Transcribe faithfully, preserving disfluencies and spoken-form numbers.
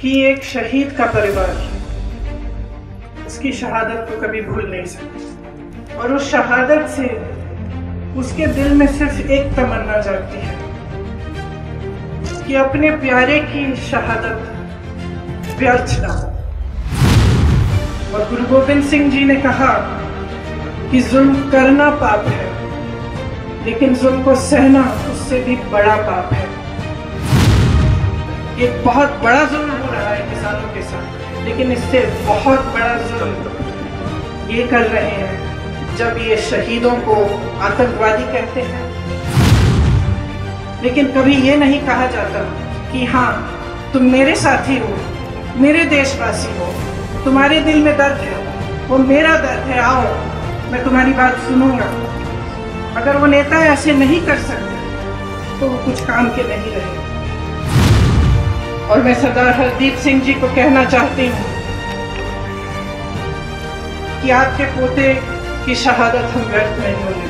कि एक शहीद का परिवार उसकी शहादत को कभी भूल नहीं सकता, और उस शहादत से उसके दिल में सिर्फ एक तमन्ना जागती है कि अपने प्यारे की शहादत व्यर्थ ना हो। और गुरु गोविंद सिंह जी ने कहा कि जुल्म करना पाप है, लेकिन जुल्म को सहना उससे भी बड़ा पाप है। एक बहुत बड़ा जुल्म हो रहा है किसानों के साथ, लेकिन इससे बहुत बड़ा जुल्म ये कर रहे हैं जब ये शहीदों को आतंकवादी कहते हैं। लेकिन कभी ये नहीं कहा जाता कि हाँ, तुम मेरे साथी हो, मेरे देशवासी हो, तुम्हारे दिल में दर्द है, वो मेरा दर्द है, आओ मैं तुम्हारी बात सुनूंगा। अगर वो नेता ऐसे नहीं कर सकते तो वो कुछ काम के नहीं रहे। और मैं सरदार हरदीप सिंह जी को कहना चाहती हूँ कि आपके पोते की शहादत हम व्यर्थ नहीं होने।